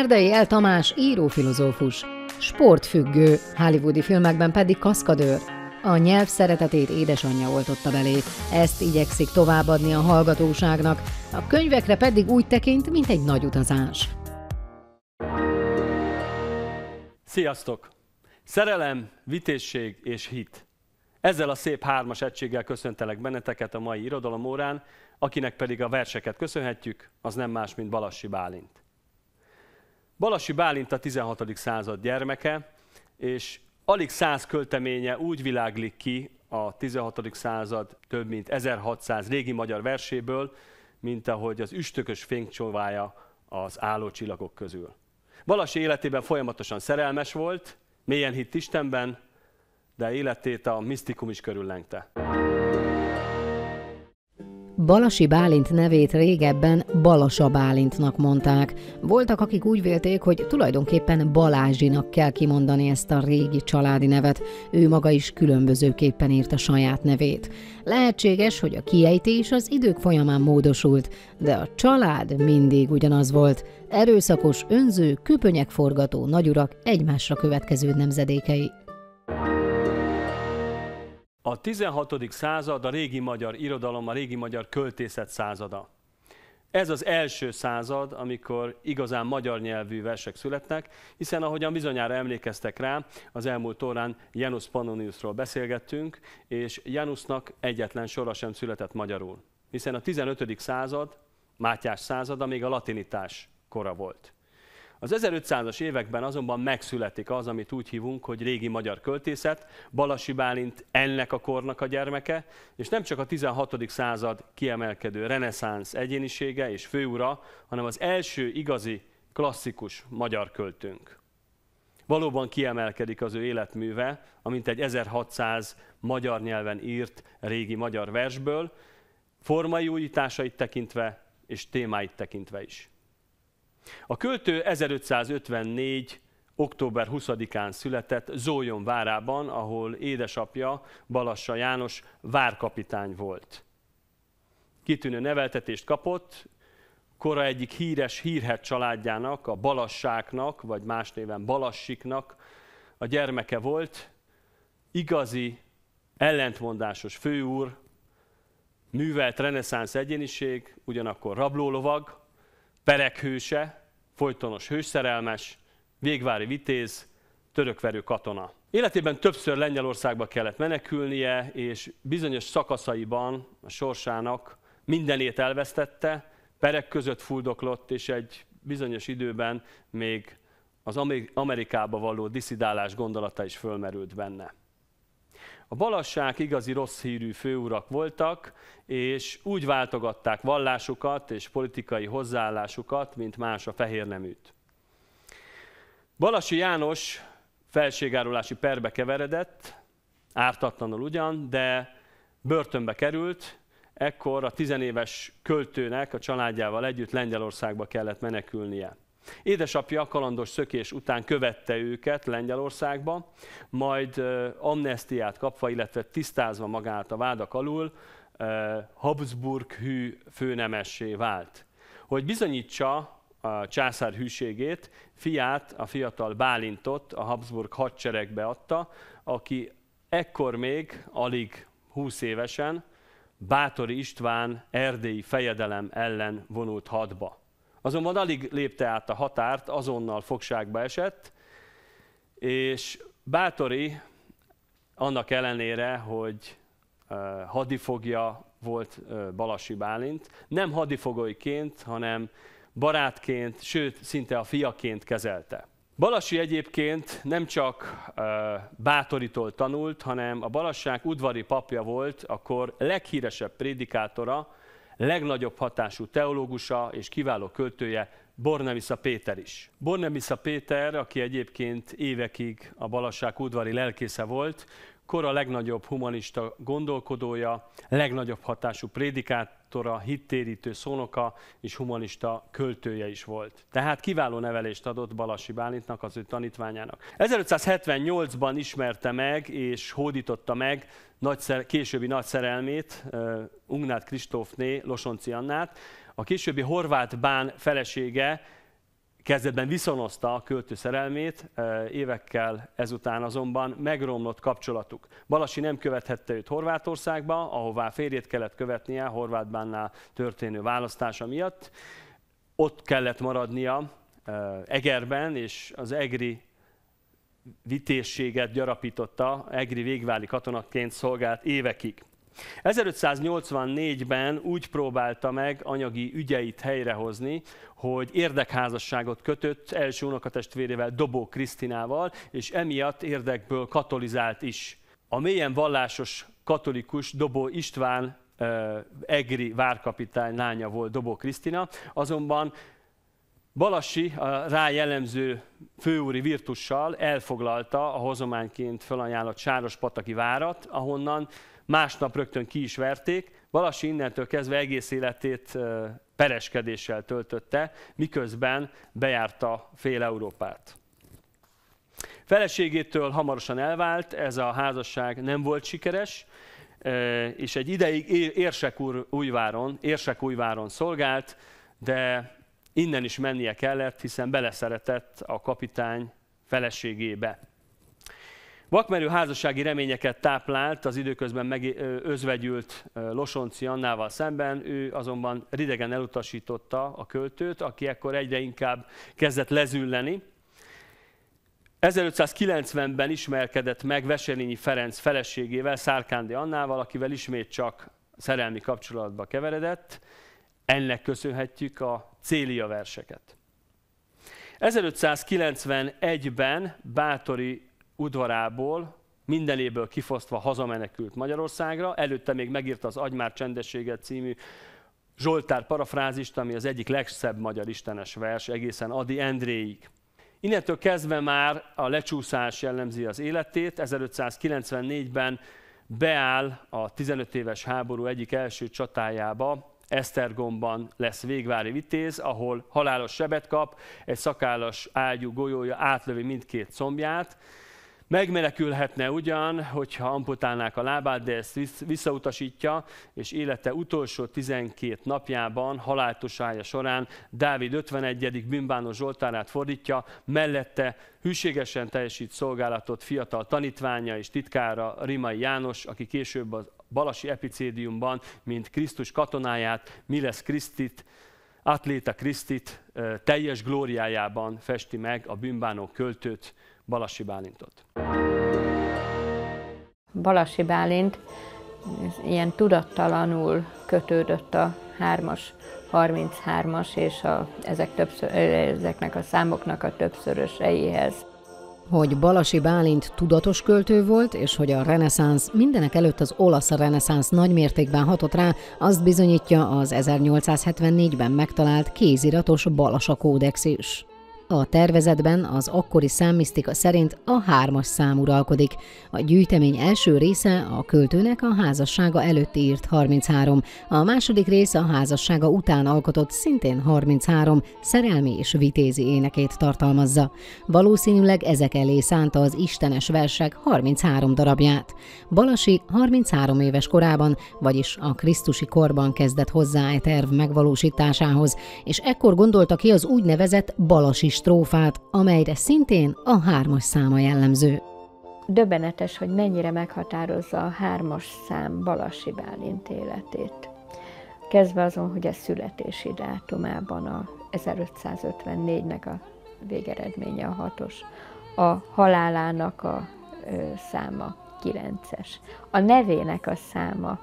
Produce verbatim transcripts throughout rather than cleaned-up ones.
Erdei L. Tamás író-filozófus, sportfüggő, hollywoodi filmekben pedig kaszkadőr. A nyelv szeretetét édesanyja oltotta belé, ezt igyekszik továbbadni a hallgatóságnak, a könyvekre pedig úgy tekint, mint egy nagy utazás. Sziasztok! Szerelem, vitézség és hit. Ezzel a szép hármas egységgel köszöntelek benneteket a mai irodalomórán, akinek pedig a verseket köszönhetjük, az nem más, mint Balassi Bálint. Balassi Bálint a tizenhatodik század gyermeke, és alig száz költeménye úgy világlik ki a tizenhatodik század több mint ezerhatszáz régi magyar verséből, mint ahogy az üstökös fénycsóvája az álló csillagok közül. Balassi életében folyamatosan szerelmes volt, mélyen hitt Istenben, de életét a misztikum is körüllengte. Balassi Bálint nevét régebben Balassa Bálintnak mondták. Voltak, akik úgy vélték, hogy tulajdonképpen Balázsinak kell kimondani ezt a régi családi nevet. Ő maga is különbözőképpen írta saját nevét. Lehetséges, hogy a kiejtés az idők folyamán módosult, de a család mindig ugyanaz volt. Erőszakos, önző, köpönyegforgató nagyurak egymásra következő nemzedékei. A tizenhatodik század a régi magyar irodalom, a régi magyar költészet százada. Ez az első század, amikor igazán magyar nyelvű versek születnek, hiszen ahogyan bizonyára emlékeztek rá, az elmúlt órán Janus Pannoniusról beszélgettünk, és Janusnak egyetlen sora sem született magyarul, hiszen a tizenötödik század, Mátyás százada még a latinitás kora volt. Az ezerötszázas években azonban megszületik az, amit úgy hívunk, hogy régi magyar költészet. Balassi Bálint ennek a kornak a gyermeke, és nem csak a tizenhatodik század kiemelkedő reneszánsz egyénisége és főura, hanem az első igazi, klasszikus magyar költőnk. Valóban kiemelkedik az ő életműve, amint egy ezerhatszáz magyar nyelven írt régi magyar versből, formai újításait tekintve és témáit tekintve is. A költő ezerötszázötvennégy. október huszadikán született Zólyon várában, ahol édesapja Balassa János várkapitány volt. Kitűnő neveltetést kapott, kora egyik híres, hírhedt családjának, a Balassáknak, vagy más néven Balassiknak a gyermeke volt. Igazi, ellentmondásos főúr, művelt reneszánsz egyéniség, ugyanakkor rablólovag, perek hőse, folytonos hősszerelmes, végvári vitéz, törökverő katona. Életében többször Lengyelországba kellett menekülnie, és bizonyos szakaszaiban a sorsának mindenét elvesztette, perek között fuldoklott, és egy bizonyos időben még az Amerikába való diszidálás gondolata is fölmerült benne. A Balassák igazi rossz hírű főurak voltak, és úgy váltogatták vallásukat és politikai hozzáállásukat, mint más a fehérneműt. Balassi János felségárulási perbe keveredett, ártatlanul ugyan, de börtönbe került, ekkor a tizenéves költőnek a családjával együtt Lengyelországba kellett menekülnie. Édesapja kalandos szökés után követte őket Lengyelországba, majd amnestiát kapva, illetve tisztázva magát a vádak alul, Habsburg hű főnemessé vált. Hogy bizonyítsa a császár hűségét, fiát, a fiatal Bálintot a Habsburg hadseregbe adta, aki ekkor még alig húsz évesen Báthori István erdélyi fejedelem ellen vonult hadba. Azonban alig lépte át a határt, azonnal fogságba esett, és Báthori annak ellenére, hogy hadifogja volt Balassi Bálint, nem hadifogolyként, hanem barátként, sőt, szinte a fiaként kezelte. Balassi egyébként nem csak Báthoritól tanult, hanem a Balassák udvari papja volt, akkor leghíresebb prédikátora, legnagyobb hatású teológusa és kiváló költője Bornemisza Péter is. Bornemisza Péter, aki egyébként évekig a Balassák udvari lelkésze volt, kora legnagyobb humanista gondolkodója, legnagyobb hatású prédikátora, hittérítő szónoka és humanista költője is volt. Tehát kiváló nevelést adott Balassi Bálintnak, az ő tanítványának. ezerötszázhetvennyolcban ismerte meg és hódította meg nagy, későbbi nagy szerelmét, uh, Ungnát Kristófné Losonci Annát. A későbbi horvát bán felesége kezdetben viszonozta a költő szerelmét, évekkel ezután azonban megromlott kapcsolatuk. Balassi nem követhette őt Horvátországba, ahová férjét kellett követnie Horváth Bánnál történő választása miatt. Ott kellett maradnia Egerben, és az egri vitézséget gyarapította, egri végváli katonaként szolgált évekig. ezerötszáznyolcvannégyben úgy próbálta meg anyagi ügyeit helyrehozni, hogy érdekházasságot kötött első unokatestvérével, Dobó Kristinával, és emiatt érdekből katolizált is. A mélyen vallásos katolikus Dobó István egri várkapitány lánya volt Dobó Kristina, azonban Balassi a rá jellemző főúri virtussal elfoglalta a hozományként felajánlott Sárospataki várat, ahonnan másnap rögtön ki is verték. Balassi innentől kezdve egész életét pereskedéssel töltötte, miközben bejárta fél Európát. Feleségétől hamarosan elvált, ez a házasság nem volt sikeres, és egy ideig Érsekújváron, Érsekújváron szolgált, de innen is mennie kellett, hiszen beleszeretett a kapitány feleségébe. Vakmerő házassági reményeket táplált az időközben meg özvegyült Losonci Annával szemben, ő azonban ridegen elutasította a költőt, aki ekkor egyre inkább kezdett lezülleni. ezerötszázkilencvenben ismerkedett meg Veselényi Ferenc feleségével, Szárkándi Annával, akivel ismét csak szerelmi kapcsolatba keveredett. Ennek köszönhetjük a célia verseket. ezerötszázkilencvenegyben Báthori udvarából, mindenéből kifosztva hazamenekült Magyarországra. Előtte még megírta az Adj már csendességet című Zsoltár parafrázist, ami az egyik legszebb magyar istenes vers egészen Ady Endréig. Innentől kezdve már a lecsúszás jellemzi az életét. ezerötszázkilencvennégyben beáll a tizenöt éves háború egyik első csatájába, Esztergomban lesz végvári vitéz, ahol halálos sebet kap, egy szakállas ágyú golyója átlövi mindkét combját. Megmenekülhetne ugyan, hogyha amputálnák a lábát, de ezt visszautasítja, és élete utolsó tizenkét napjában, haláltusája során Dávid ötvenegyedik bűnbános zsoltárát fordítja, mellette hűségesen teljesít szolgálatot fiatal tanítványa és titkára, Rimai János, aki később az Balassi epicédiumban, mint Krisztus katonáját, Miles Christit, Atléta Christit teljes glóriájában festi meg a bűnbánó költőt, Balassi Bálintot. Balassi Bálint ilyen tudattalanul kötődött a hármas, harminchármas és a, ezek többször, ezeknek a számoknak a többszöröseihez. Hogy Balassi Bálint tudatos költő volt, és hogy a reneszánsz, mindenek előtt az olasz reneszánsz nagymértékben hatott rá, azt bizonyítja az ezernyolcszázhetvennégyben megtalált kéziratos Balassa kódex is. A tervezetben az akkori számmisztika szerint a hármas szám uralkodik. A gyűjtemény első része a költőnek a házassága előtt írt harminchárom, a második része a házassága után alkotott szintén harminchárom szerelmi és vitézi énekét tartalmazza. Valószínűleg ezek elé szánta az istenes versek harminchárom darabját. Balassi harminchárom éves korában, vagyis a krisztusi korban kezdett hozzá e terv megvalósításához, és ekkor gondolta ki az úgynevezett Balassi strófát, amelyre szintén a hármas száma jellemző. Döbbenetes, hogy mennyire meghatározza a hármas szám Balassi Bálint életét. Kezdve azon, hogy a születési dátumában a ezerötszázötvennégynek a végeredménye a hatos, a halálának a ö, száma kilences, a nevének a száma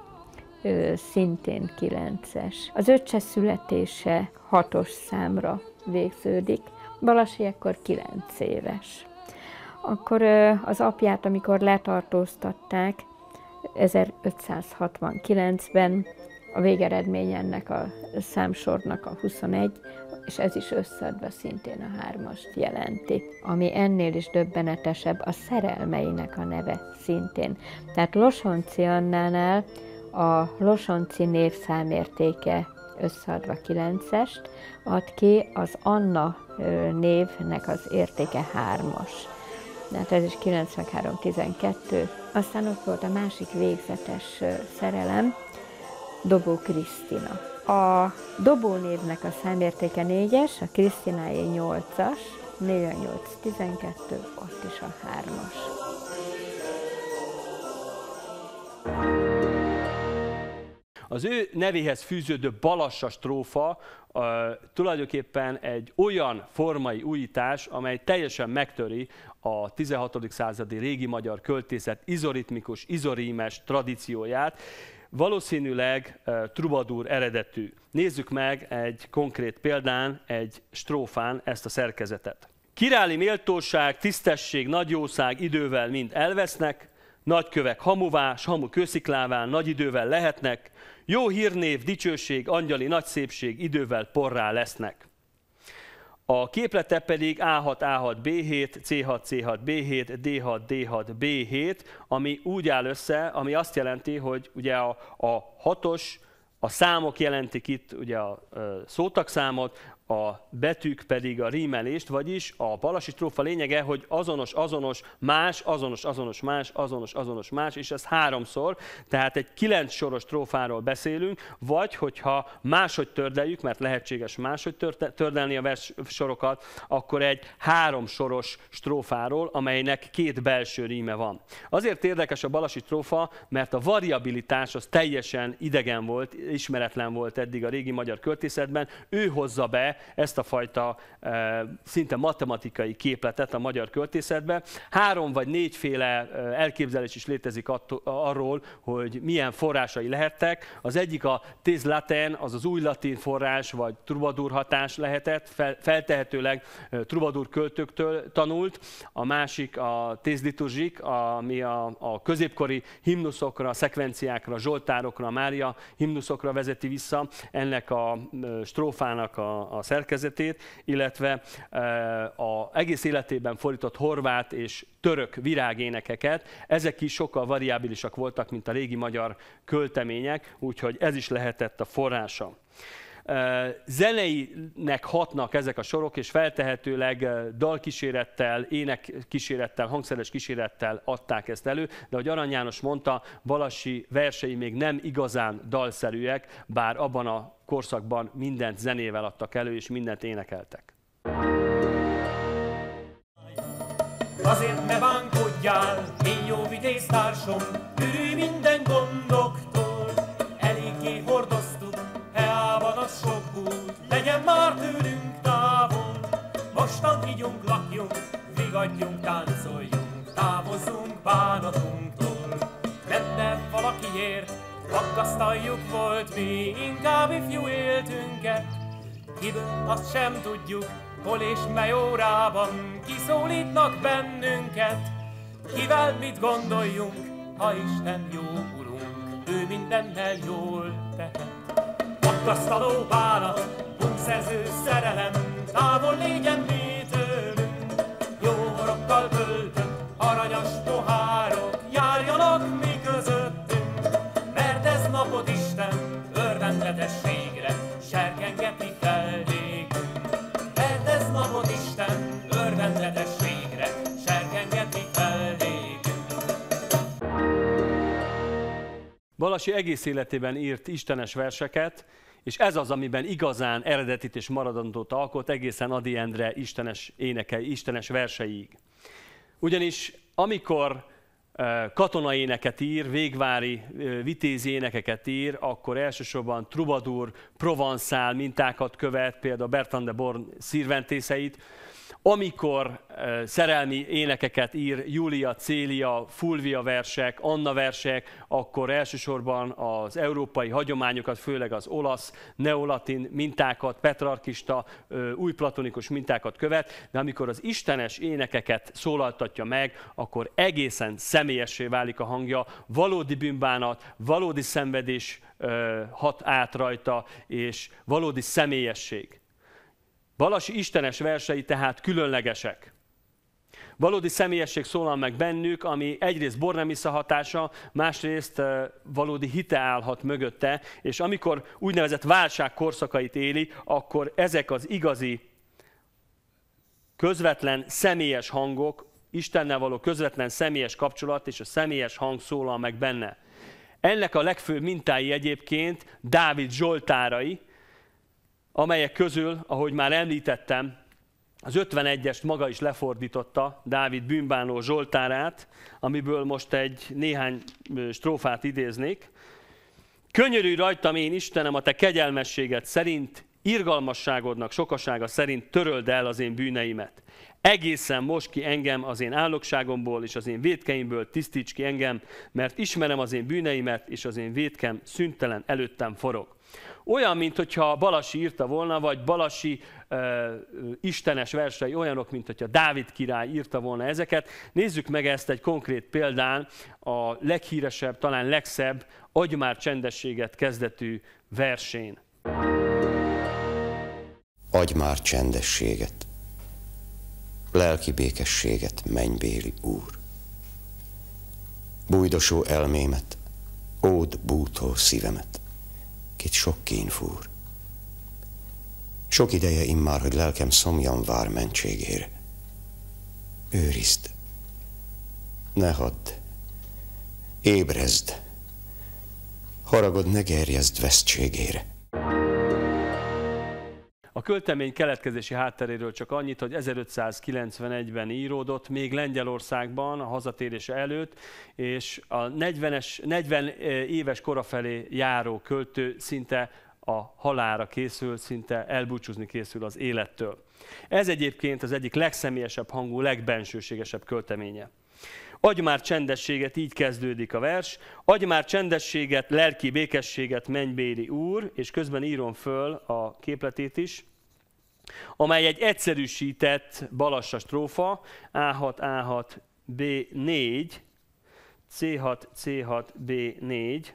ö, szintén kilences, az öccse születése hatos számra végződik, Balassi ekkor kilenc éves. Akkor az apját, amikor letartóztatták ezerötszázhatvankilencben, a végeredmény ennek a számsornak a huszonegy, és ez is összeadva szintén a hármast jelenti. Ami ennél is döbbenetesebb, a szerelmeinek a neve szintén. Tehát Losonci Annánál a Losonci név számértéke összeadva kilencest ad ki, az Anna névnek az értéke hármas. Tehát ez is kilencvenhárom tizenkettő. Aztán ott volt a másik végzetes szerelem, Dobó Kristina. A Dobó névnek a számértéke négyes, a Krisztináé nyolcas, négy a nyolc, tizenkettő, ott is a hármas. Az ő nevéhez fűződő Balassa strófa uh, tulajdonképpen egy olyan formai újítás, amely teljesen megtöri a tizenhatodik századi régi magyar költészet izoritmikus, izorímes tradícióját, valószínűleg uh, trubadúr eredetű. Nézzük meg egy konkrét példán, egy strófán ezt a szerkezetet. Király méltóság, tisztesség, nagyjószág idővel mind elvesznek, nagykövek hamuvá, s hamu kőszikláván nagy idővel lehetnek, jó hírnév, dicsőség, angyali nagy szépség idővel porrá lesznek. A képlete pedig á hat á hat bé hét, cé hat cé hat bé hét, dé hat dé hat bé hét, ami úgy áll össze, ami azt jelenti, hogy ugye a, a hatos, a számok jelentik itt ugye a, a szótagszámot, a betűk pedig a rímelést, vagyis a Balassi strófa lényege, hogy azonos, azonos, más, azonos, azonos, más, azonos, azonos, más, és ez háromszor, tehát egy kilenc soros strófáról beszélünk, vagy hogyha máshogy tördeljük, mert lehetséges máshogy tördelni a verssorokat, akkor egy három soros strófáról, amelynek két belső ríme van. Azért érdekes a Balassi strófa, mert a variabilitás az teljesen idegen volt, ismeretlen volt eddig a régi magyar költészetben, ő hozza be ezt a fajta szinte matematikai képletet a magyar költészetbe. Három vagy négyféle elképzelés is létezik arról, hogy milyen forrásai lehettek. Az egyik a tes latin, az az új latin forrás, vagy trubadur hatás lehetett, feltehetőleg trubadur költőktől tanult. A másik a tes liturgique, ami a, a középkori himnuszokra, szekvenciákra, zsoltárokra, Mária himnuszokra vezeti vissza ennek a strófának a a szerkezetét, illetve az egész életében fordított horvát és török virágénekeket. Ezek is sokkal variábilisak voltak, mint a régi magyar költemények, úgyhogy ez is lehetett a forrása. Zeneinek hatnak ezek a sorok, és feltehetőleg dalkísérettel, énekkísérettel, hangszeres kísérettel adták ezt elő, de ahogy Arany János mondta, Balassi versei még nem igazán dalszerűek, bár abban a korszakban mindent zenével adtak elő, és mindent énekeltek. Azért ne bánkodjál, én jó vitéztársam, ürülj minden gondoktól, eléggé hordoztuk, heában a sok út, legyen már tőlünk távol. Mostan ígyunk, lakjunk, vigadjunk, táncoljunk, távozunk bánatunktól. Lenne valakiért, aggasztaljuk volt mi, inkább ifjú éltünket. Kiből azt sem tudjuk, hol és mely órában kiszólítnak bennünket. Kivel mit gondoljunk, ha Isten jó urunk, ő mindennel jól tehet. Aggasztaló bánat, bunkszerző szerelem, távol légyen mi tőlünk. Jó horokkal öltök, aranyas pohárok járjanak mi között. Napot Isten, örvendetességre, serkengetik el nékünk. Mert ez napot Isten, örvendetességre, serkengetik el nékünk. Balassi egész életében írt istenes verseket, és ez az, amiben igazán eredetit és maradandót alkot egészen Ady Endre istenes énekei, istenes verseig. Ugyanis amikor katonaéneket ír, végvári vitézi énekeket ír, akkor elsősorban trubadur, provanszál mintákat követ, például Bertrand de Born szírventészeit. Amikor szerelmi énekeket ír, Júlia, Célia, Fulvia versek, Anna versek, akkor elsősorban az európai hagyományokat, főleg az olasz, neolatin mintákat, petrarkista, újplatonikus mintákat követ, de amikor az istenes énekeket szólaltatja meg, akkor egészen személyessé válik a hangja, valódi bűnbánat, valódi szenvedés hat át rajta, és valódi személyesség. Balassi istenes versei tehát különlegesek. Valódi személyesség szólal meg bennük, ami egyrészt Bornemisza hatása, másrészt valódi hite állhat mögötte, és amikor úgynevezett válság korszakait éli, akkor ezek az igazi, közvetlen, személyes hangok, Istennel való közvetlen személyes kapcsolat és a személyes hang szólal meg benne. Ennek a legfőbb mintái egyébként Dávid Zsoltárai, amelyek közül, ahogy már említettem, az ötvenegyest maga is lefordította, Dávid bűnbánó Zsoltárát, amiből most egy néhány strófát idéznék. Könyörülj rajtam én, Istenem, a te kegyelmességed szerint, irgalmasságodnak sokasága szerint töröld el az én bűneimet. Egészen most ki engem az én álnokságomból és az én vétkeimből, tisztíts ki engem, mert ismerem az én bűneimet, és az én vétkem szüntelen előttem forog. Olyan, mintha Balassi írta volna, vagy Balassi ö, istenes versei olyanok, mintha Dávid király írta volna ezeket. Nézzük meg ezt egy konkrét példán, a leghíresebb, talán legszebb, Adj már csendességet kezdetű versén. Adj már csendességet, lelki békességet, mennybéli úr. Bújdosó elmémet, ód bútó szívemet, kit sok kín fúr. Sok ideje immár, hogy lelkem szomjan vár mentségére. Őrizd, ne hadd, ébrezd, haragod ne gerjezd vesztségére. A költemény keletkezési hátteréről csak annyit, hogy ezerötszázkilencvenegyben íródott, még Lengyelországban, a hazatérése előtt, és a negyven éves kora felé járó költő szinte a halálra készül, szinte elbúcsúzni készül az élettől. Ez egyébként az egyik legszemélyesebb hangú, legbensőségesebb költeménye. Adj már csendességet, így kezdődik a vers. Adj már csendességet, lelki békességet, mennybéli úr, és közben írom föl a képletét is, amely egy egyszerűsített balassa strófa, á hat á hat bé négy, cé hat cé hat bé négy.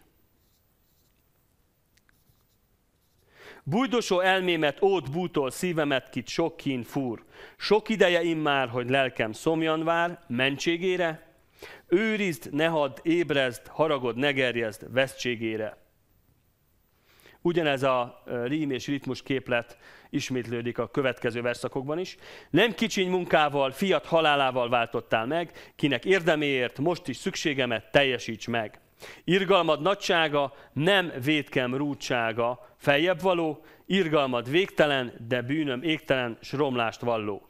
Bújdosó elmémet ód bútól szívemet, kit sok kín fúr. Sok ideje immár, hogy lelkem szomjan vár, mentségére. Őrizd, ne hadd, ébrezd, haragod ne gerjezd, vesztségére. Ugyanez a rím és ritmus képlet ismétlődik a következő verszakokban is. Nem kicsiny munkával, fiat halálával váltottál meg, kinek érdeméért most is szükségemet teljesíts meg. Irgalmad nagysága, nem vétkem rúdsága, feljebb való, irgalmad végtelen, de bűnöm égtelen, s romlást valló.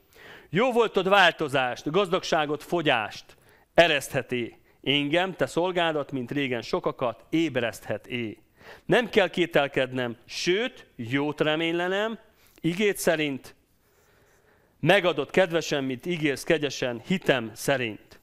Jó voltod változást, gazdagságot fogyást, eresztheti engem, te szolgádat, mint régen sokakat, ébresztheti. Nem kell kételkednem, sőt, jót reménylenem, igéd szerint, megadott kedvesen, mint ígérsz kegyesen, hitem szerint.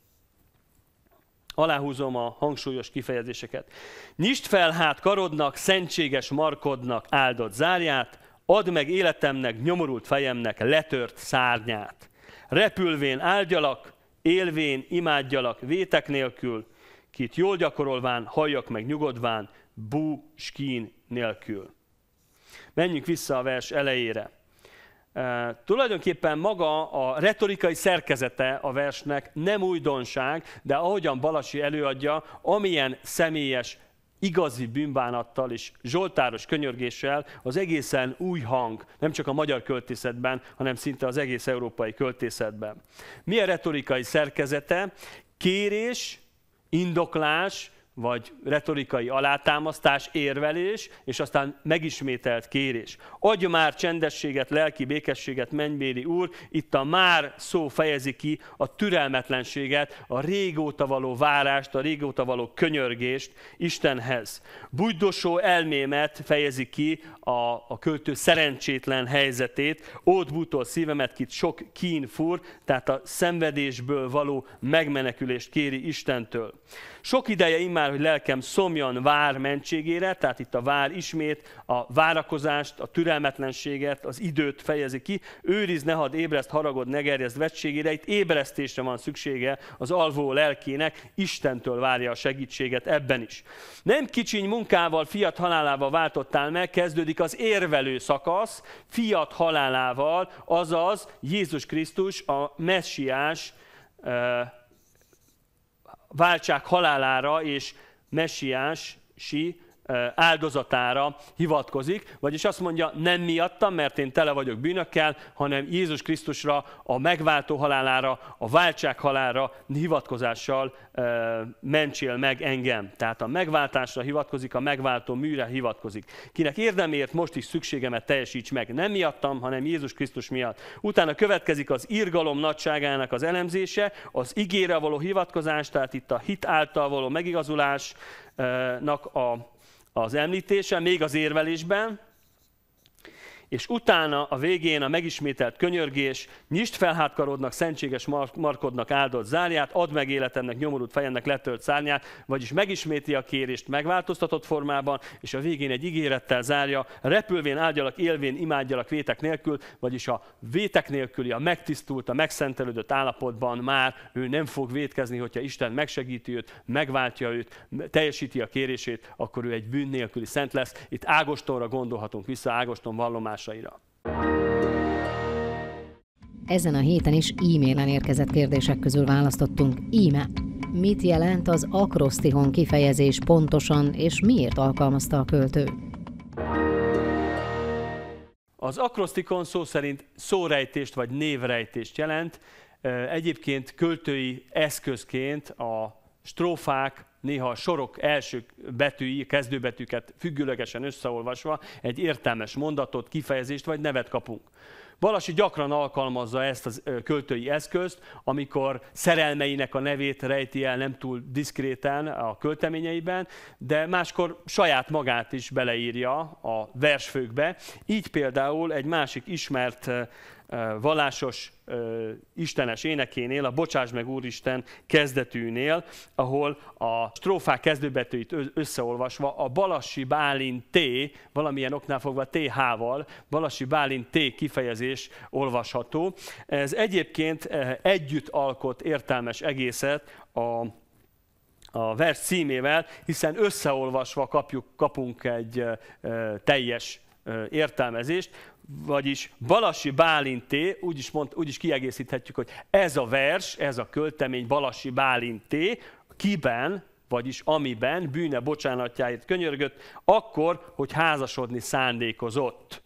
Aláhúzom a hangsúlyos kifejezéseket. Nyisd fel hát karodnak, szentséges markodnak áldott zárját, add meg életemnek, nyomorult fejemnek letört szárnyát. Repülvén áldjalak, élvén imádjalak vétek nélkül, kit jól gyakorolván, halljak meg nyugodván, bú, skín nélkül. Menjünk vissza a vers elejére. Uh, tulajdonképpen maga a retorikai szerkezete a versnek nem újdonság, de ahogyan Balassi előadja, amilyen személyes, igazi bűnbánattal és zsoltáros könyörgéssel az egészen új hang, nem csak a magyar költészetben, hanem szinte az egész európai költészetben. Mi a retorikai szerkezete? Kérés, indoklás, vagy retorikai alátámasztás, érvelés, és aztán megismételt kérés. Adj már csendességet, lelki békességet, mennybéli úr, itt a már szó fejezi ki a türelmetlenséget, a régóta való várást, a régóta való könyörgést Istenhez. Bújdosó elmémet fejezi ki a, a költő szerencsétlen helyzetét, ód bútól szívemet, kit sok kín fúr, tehát a szenvedésből való megmenekülést kéri Istentől. Sok ideje immár, hogy lelkem szomjan vár mentségére, tehát itt a vár ismét a várakozást, a türelmetlenséget, az időt fejezi ki. Őrizd, ne hadd, ébreszt, haragod, ne gerjezd vesztségére. Itt ébresztésre van szüksége az alvó lelkének, Istentől várja a segítséget ebben is. Nem kicsiny munkával, fiat halálával váltottál meg, kezdődik az érvelő szakasz, fiat halálával, azaz Jézus Krisztus, a messiás, váltság halálára és messiási áldozatára hivatkozik, vagyis azt mondja, nem miattam, mert én tele vagyok bűnökkel, hanem Jézus Krisztusra, a megváltó halálára, a váltság halálra hivatkozással mentsél meg engem. Tehát a megváltásra hivatkozik, a megváltó műre hivatkozik. Kinek érdemért most is szükségemet teljesíts meg. Nem miattam, hanem Jézus Krisztus miatt. Utána következik az irgalom nagyságának az elemzése, az igére való hivatkozás, tehát itt a hit által való megigazulásnak a az említése, még az érvelésben, és utána a végén a megismételt könyörgés, nyisd fel hátkarodnak, szentséges markodnak áldott zárját, add meg életemnek, nyomorult fejemnek letölt szárnyát, vagyis megismétli a kérést megváltoztatott formában, és a végén egy ígérettel zárja, repülvén áldjalak, élvén imádjalak vétek nélkül, vagyis a vétek nélküli, a megtisztult, a megszentelődött állapotban már ő nem fog vétkezni, hogyha Isten megsegíti őt, megváltja őt, teljesíti a kérését, akkor ő egy bűn nélküli szent lesz. Itt Ágostonra gondolhatunk vissza, Ágoston vallomás. Ezen a héten is e-mailen érkezett kérdések közül választottunk. Íme. Mit jelent az akrosztihon kifejezés pontosan, és miért alkalmazta a költő? Az akrosztikon szó szerint szórejtést vagy névrejtést jelent. Egyébként költői eszközként a strófák, néha a sorok első betűi, kezdőbetűket függőlegesen összeolvasva egy értelmes mondatot, kifejezést vagy nevet kapunk. Balassi gyakran alkalmazza ezt a költői eszközt, amikor szerelmeinek a nevét rejti el nem túl diszkréten a költeményeiben, de máskor saját magát is beleírja a versfőkbe. Így például egy másik ismert vallásos istenes énekénél, a Bocsáss meg Úristen kezdetűnél, ahol a strófák kezdőbetűit összeolvasva a Balassi Bálint T, valamilyen oknál fogva té há-val, Balassi Bálint T kifejezés olvasható. Ez egyébként együtt alkot értelmes egészet a a vers címével, hiszen összeolvasva kapjuk, kapunk egy teljes értelmezést, vagyis Balassi Bálinté, úgy is, mond, úgy is kiegészíthetjük, hogy ez a vers, ez a költemény Balassi Bálinté, kiben, vagyis amiben bűne bocsánatjáért könyörgött, akkor, hogy házasodni szándékozott.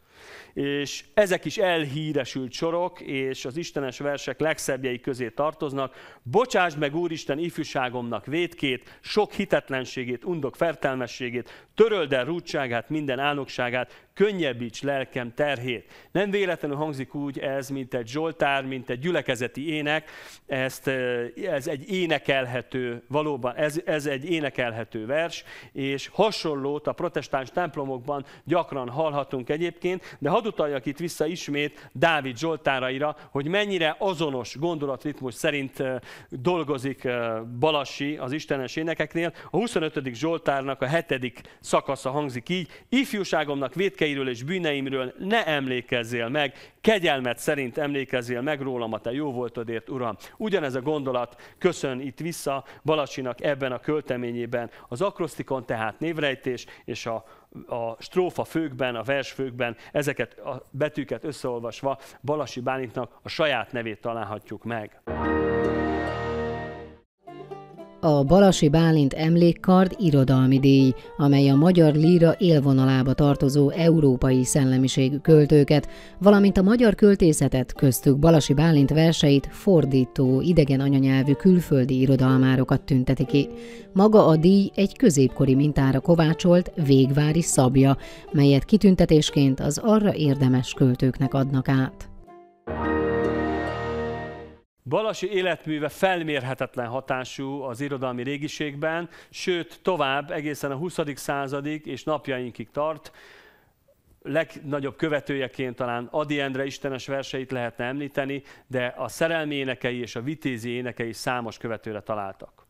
És ezek is elhíresült sorok, és az istenes versek legszebbjei közé tartoznak. Bocsásd meg, Úristen, ifjúságomnak vétkét, sok hitetlenségét, undok fertelmességét, töröld el rúdtságát, minden álnokságát, könnyebbíts lelkem terhét. Nem véletlenül hangzik úgy ez, mint egy zsoltár, mint egy gyülekezeti ének. Ezt, ez egy énekelhető, valóban ez, ez egy énekelhető vers, és hasonlót a protestáns templomokban gyakran hallhatunk egyébként, de hadd utaljak itt vissza ismét Dávid Zsoltáraira, hogy mennyire azonos gondolatritmus szerint dolgozik Balassi az istenes énekeknél. A huszonötödik Zsoltárnak a hetedik szakasza hangzik így: ifjúságomnak vétke és bűneimről ne emlékezzél meg, kegyelmet szerint emlékezzél meg rólam a te jó voltodért, Uram. Ugyanez a gondolat köszön itt vissza Balassinak ebben a költeményében. Az akrosztikon tehát névrejtés, és a, a strófa főkben, a versfőkben ezeket a betűket összeolvasva Balassi Bálintnak a saját nevét találhatjuk meg. A Balassi Bálint emlékkard irodalmi díj, amely a magyar líra élvonalába tartozó európai szellemiségű költőket, valamint a magyar költészetet, köztük Balassi Bálint verseit fordító, idegen anyanyelvű külföldi irodalmárokat tünteti ki. Maga a díj egy középkori mintára kovácsolt végvári szabja, melyet kitüntetésként az arra érdemes költőknek adnak át. Balassi életműve felmérhetetlen hatású az irodalmi régiségben, sőt tovább egészen a huszadik századig és napjainkig tart. Legnagyobb követőjeként talán Ady Endre istenes verseit lehetne említeni, de a szerelmi énekei és a vitézi énekei számos követőre találtak.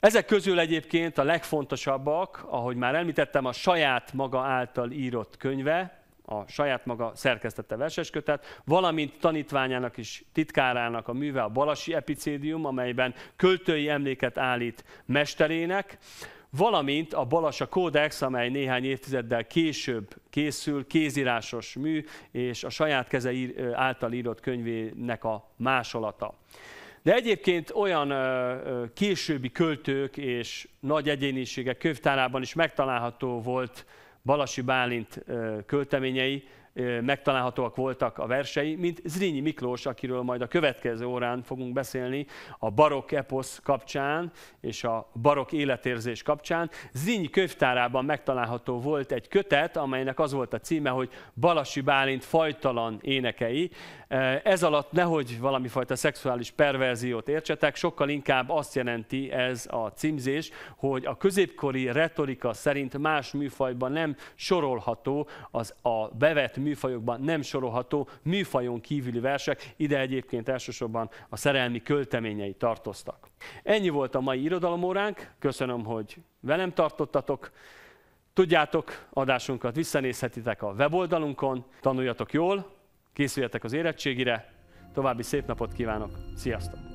Ezek közül egyébként a legfontosabbak, ahogy már említettem, a saját maga által írott könyve, a saját maga szerkesztette verseskötet, valamint tanítványának és titkárának a műve, a Balassi epicédium, amelyben költői emléket állít mesterének, valamint a Balassa kódex, amely néhány évtizeddel később készül, kézírásos mű, és a saját keze által írott könyvének a másolata. De egyébként olyan későbbi költők és nagy egyéniségek könyvtárában is megtalálható volt Balassi Bálint költeményei, megtalálhatóak voltak a versei, mint Zrínyi Miklós, akiről majd a következő órán fogunk beszélni a barokk eposz kapcsán és a barokk életérzés kapcsán. Zrínyi könyvtárában megtalálható volt egy kötet, amelynek az volt a címe, hogy Balassi Bálint fajtalan énekei. Ez alatt nehogy valami fajta szexuális perverziót értsetek, sokkal inkább azt jelenti ez a címzés, hogy a középkori retorika szerint más műfajban nem sorolható, az a bevett műfajokban nem sorolható műfajon kívüli versek, ide egyébként elsősorban a szerelmi költeményei tartoztak. Ennyi volt a mai irodalomóránk, köszönöm, hogy velem tartottatok. Tudjátok, adásunkat visszanézhetitek a weboldalunkon, tanuljatok jól, készüljetek az érettségire, további szép napot kívánok, sziasztok!